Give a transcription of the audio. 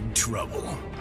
big trouble.